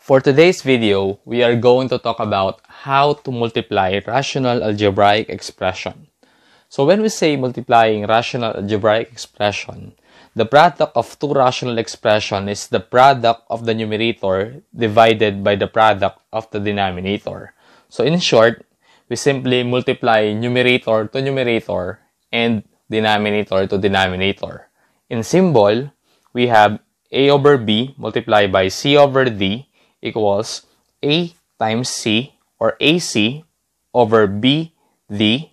For today's video, we are going to talk about how to multiply rational algebraic expression. So when we say multiplying rational algebraic expression, the product of two rational expressions is the product of the numerator divided by the product of the denominator. So in short, we simply multiply numerator to numerator and denominator to denominator. In symbol, we have A over B multiplied by C over D equals A times C, or AC over BD,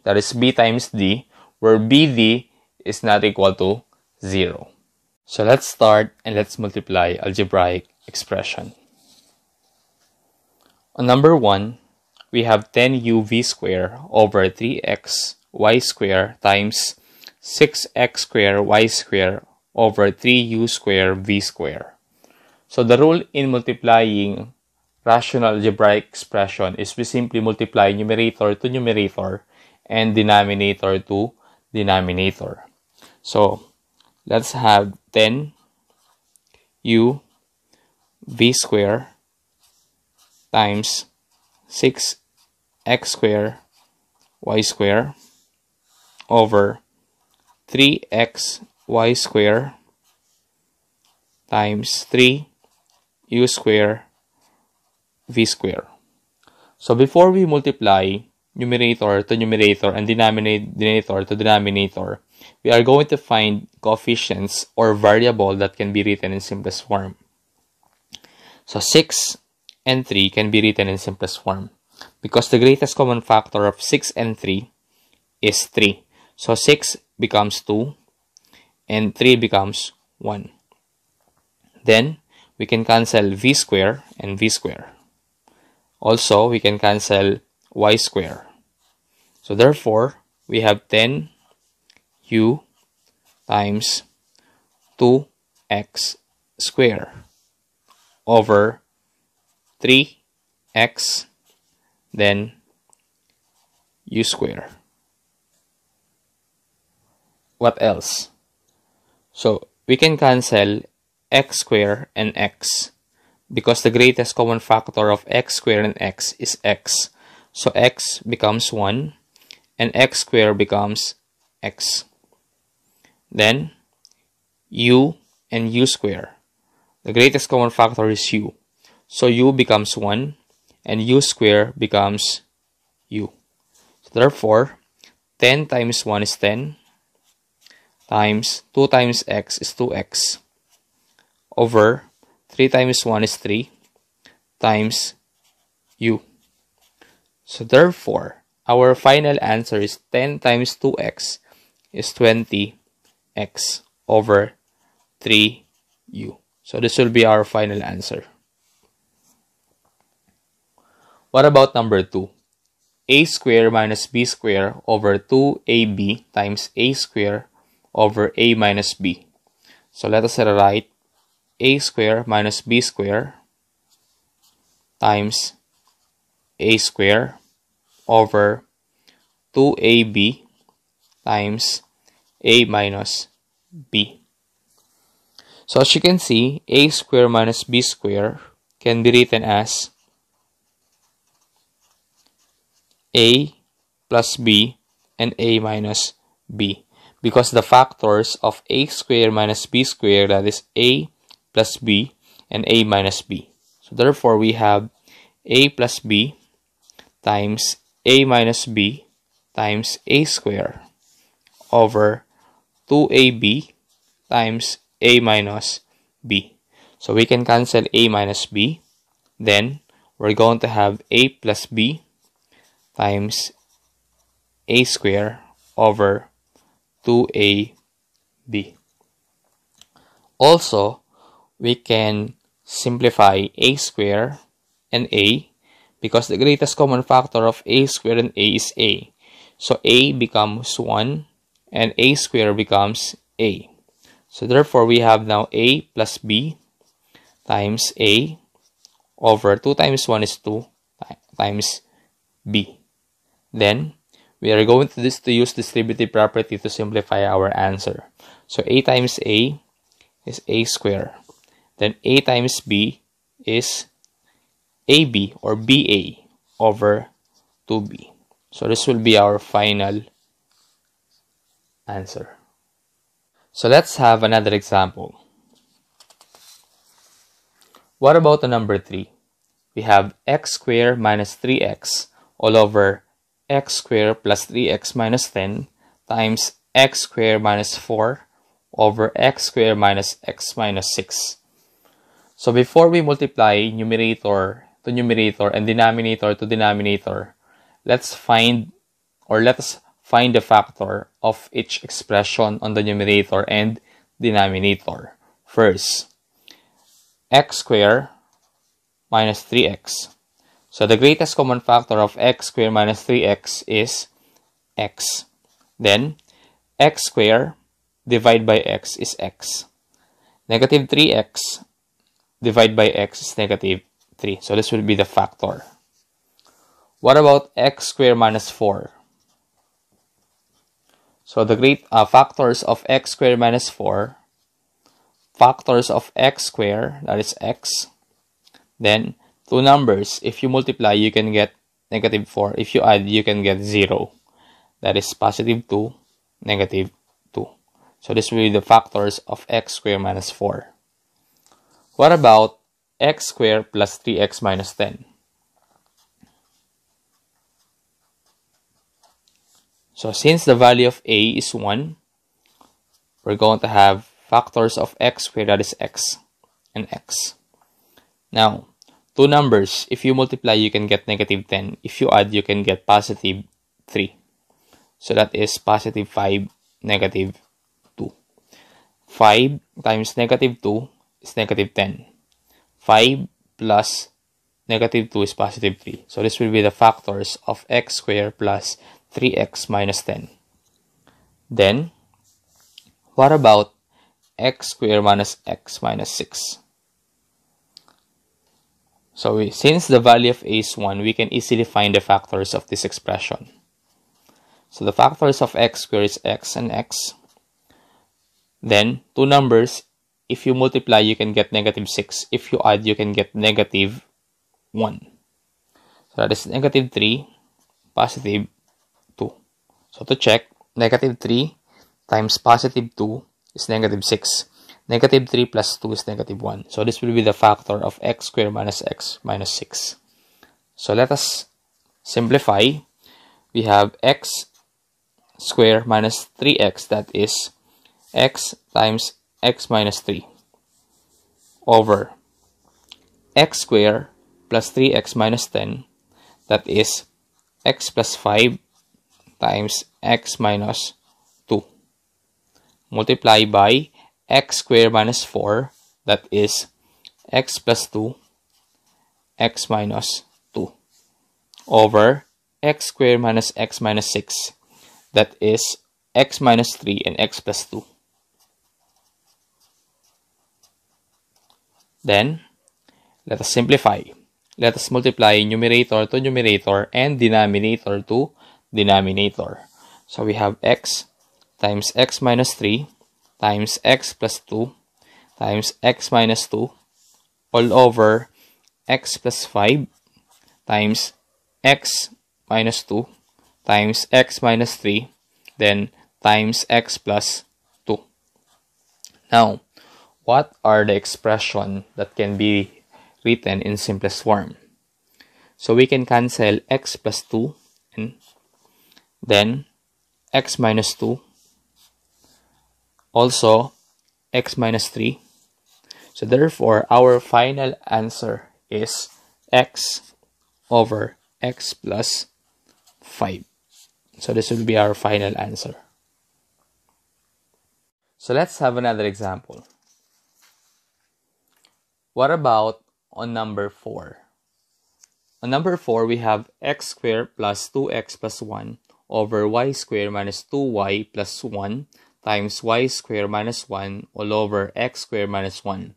that is B times D, where BD is not equal to 0. So let's start and let's multiply algebraic expression. On number 1, we have 10uv squared over 3xy squared times 6x squared y squared over 3u squared v squared. So the rule in multiplying rational algebraic expression is we simply multiply numerator to numerator and denominator to denominator. So let's have 10u v squared times 6x squared y squared over 3x y squared times 3u squared v squared. So before we multiply numerator to numerator and denominator to denominator, we are going to find coefficients or variable that can be written in simplest form. So 6 and 3 can be written in simplest form because the greatest common factor of 6 and 3 is 3. So 6 becomes 2 and 3 becomes 1. Then we can cancel v square and v square. Also, we can cancel y square. So therefore, we have 10u times 2x square over 3x, then u square. What else? So we can cancel x square and x because the greatest common factor of x square and x is x. So x becomes 1 and x square becomes x. Then u and u square. The greatest common factor is u. So u becomes 1 and u square becomes u. So therefore, 10 times 1 is 10 times 2 times x is 2x over 3 times 1 is 3 times u. So therefore, our final answer is 10 times 2x is 20x over 3u. So this will be our final answer. What about number 2? A squared minus b squared over 2ab times a squared over a minus b. So let us write a squared minus b squared times a squared over 2ab times a minus b. So as you can see, a squared minus b squared can be written as a plus b and a minus b because the factors of a squared minus b squared, that is a plus b and a minus b. So therefore, we have a plus b times a minus b times a squared over 2ab times a minus b. So we can cancel a minus b. Then we're going to have a plus b times a squared over 2ab. Also, we can simplify a squared and a because the greatest common factor of a squared and a is a. So a becomes 1 and a squared becomes a. So therefore, we have now a plus b times a over 2 times 1 is 2 times b. Then, we are going to use distributive property to simplify our answer. So a times a is a squared. Then a times b is AB or BA over 2B. So this will be our final answer. So let's have another example. What about the number 3? We have x squared minus 3x all over x squared plus 3x minus 10 times x squared minus 4 over x squared minus x minus 6. So before we multiply numerator to numerator and denominator to denominator, let us find the factor of each expression on the numerator and denominator. First, x squared minus 3x. So the greatest common factor of x squared minus 3x is x. Then, x squared divided by x is x. Negative 3x divided by x is negative 3. So this will be the factor. What about x squared minus 4? So the great factors of x squared minus 4, factors of x squared, that is x. Then, two numbers, if you multiply, you can get negative 4. If you add, you can get 0. That is positive 2, negative 2. So this will be the factors of x squared minus 4. What about x squared plus 3x minus 10? So since the value of a is 1, we're going to have factors of x squared, that is x, and x. Now, two numbers, if you multiply, you can get negative 10. If you add, you can get positive 3. So that is positive 5, negative 2. 5 times negative 2 is negative 10. 5 plus negative 2 is positive 3. So this will be the factors of x squared plus 3x minus 10. Then, what about x squared minus x minus 6? So since the value of a is 1, we can easily find the factors of this expression. So the factors of x squared is x and x. Then, two numbers, if you multiply, you can get negative 6. If you add, you can get negative 1. So that is negative 3, positive 2. So to check, negative 3 times positive 2 is negative 6. Negative 3 plus 2 is negative 1. So this will be the factor of x squared minus x minus 6. So let us simplify. We have x squared minus 3x, that is x times x minus 3 over x squared plus 3x minus 10, that is x plus 5 times x minus 2 multiplied by x squared minus 4, that is x plus 2, x minus 2, over x squared minus x minus 6, that is x minus 3 and x plus 2. Then, let us simplify. Let us multiply numerator to numerator and denominator to denominator. So we have x times x minus 3 times x plus 2 times x minus 2 all over x plus 5 times x minus 2 times x minus 3, then times x plus 2. Now, what are the expression that can be written in simplest form? So we can cancel x plus 2 and then x minus 2. Also, x minus 3. So therefore, our final answer is x over x plus 5. So this will be our final answer. So let's have another example. What about on number 4? On number 4, we have x squared plus 2x plus 1 over y squared minus 2y plus 1 times y squared minus 1 all over x squared minus 1.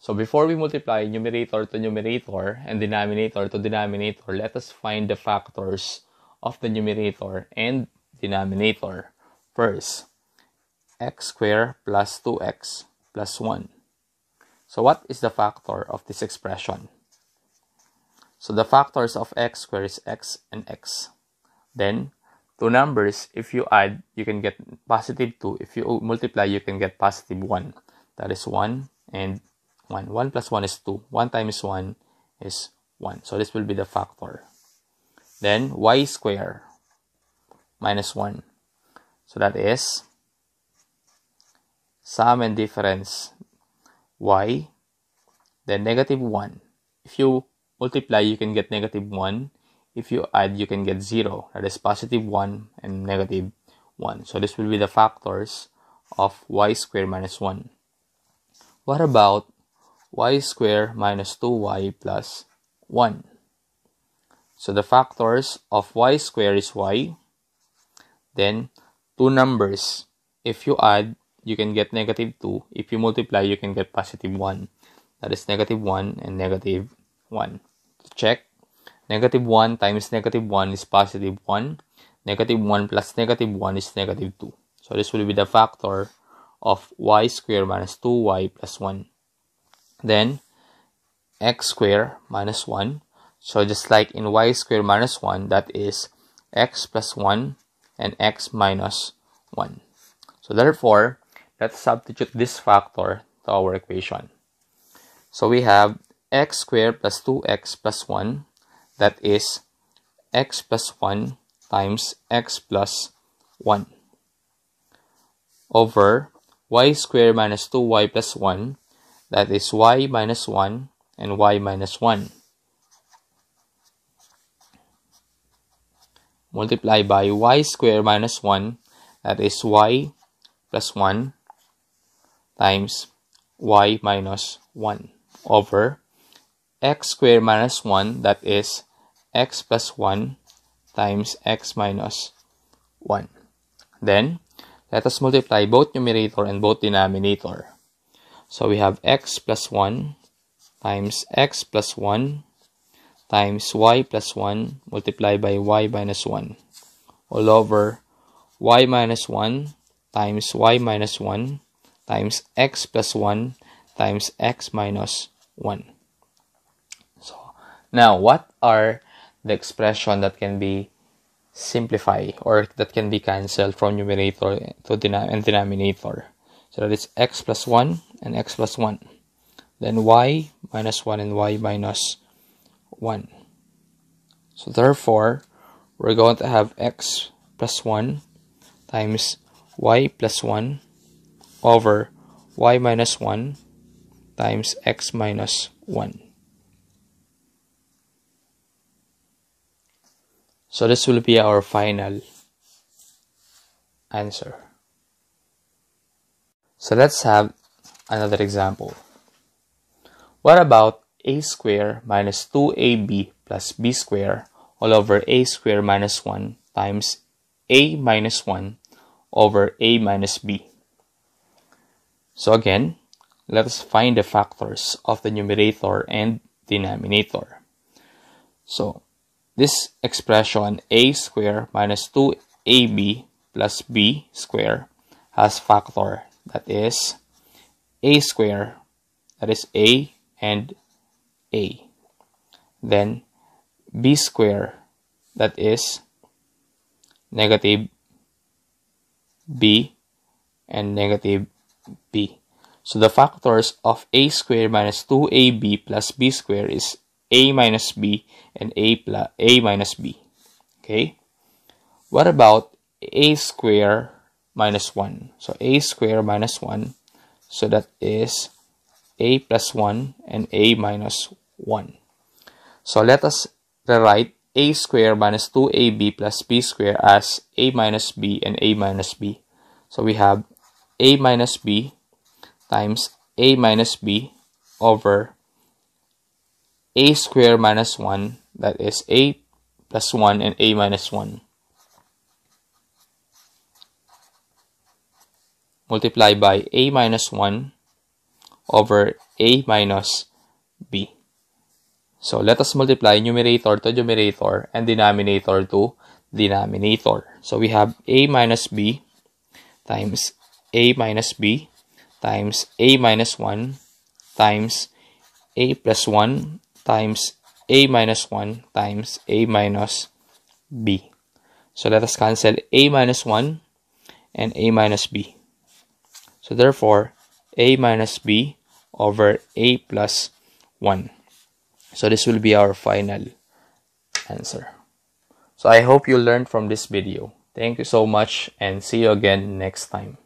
So before we multiply numerator to numerator and denominator to denominator, let us find the factors of the numerator and denominator. First, x squared plus 2x plus 1. So what is the factor of this expression? So the factors of x squared is x and x. Then, two numbers, if you add, you can get positive 2. If you multiply, you can get positive 1. That is 1 and 1. 1 plus 1 is 2. 1 times 1 is 1. So this will be the factor. Then, y squared minus 1. So that is sum and difference y, then negative 1. If you multiply, you can get negative 1. If you add, you can get 0. That is positive 1 and negative 1. So this will be the factors of y squared minus 1. What about y squared minus 2y plus 1? So the factors of y squared is y. Then, two numbers. If you add, you can get negative 2. If you multiply, you can get positive 1. That is negative 1 and negative 1. To check, negative 1 times negative 1 is positive 1. Negative 1 plus negative 1 is negative 2. So this will be the factor of y squared minus 2y plus 1. Then, x squared minus 1. So just like in y squared minus 1, that is x plus 1 and x minus 1. So therefore, let's substitute this factor to our equation. So we have x squared plus 2x plus 1, that is x plus 1 times x plus 1 over y squared minus 2y plus 1, that is y minus 1 and y minus 1, multiplied by y squared minus 1, that is y plus 1 times y minus 1 over x squared minus 1, that is x plus 1 times x minus 1. Then, let us multiply both numerator and both denominator. So we have x plus 1 times x plus 1 times y plus 1 multiplied by y minus 1 all over y minus 1 times y minus 1 times x plus 1 times x minus 1. So now, what are the expression that can be simplified or that can be cancelled from numerator to denominator? So that is x plus 1 and x plus 1. Then y minus 1 and y minus 1. So therefore, we're going to have x plus 1 times y plus 1 over y minus 1 times x minus 1. So this will be our final answer. So let's have another example. What about a squared minus 2ab plus b squared all over a squared minus 1 times a minus 1 over a minus b? So again, let us find the factors of the numerator and denominator. So this expression a squared minus 2ab plus b squared has factor, that is a squared, that is a and a. Then b squared, that is negative b and negative b. So the factors of a squared minus 2ab plus b squared is a minus b and a minus b. Okay? What about a squared minus 1? So a squared minus 1, so that is a plus 1 and a minus 1. So let us rewrite a squared minus 2ab plus b squared as a minus b and a minus b. So we have a minus b times a minus b over a squared minus 1, that is a plus 1 and a minus 1, multiplied by a minus 1 over a minus b. So let us multiply numerator to numerator and denominator to denominator. So we have a minus b times a minus b times a minus 1 times a plus 1 times a a minus 1 times a minus b. So let us cancel a minus 1 and a minus b. So therefore, a minus b over a plus 1. So this will be our final answer. So I hope you learned from this video. Thank you so much and see you again next time.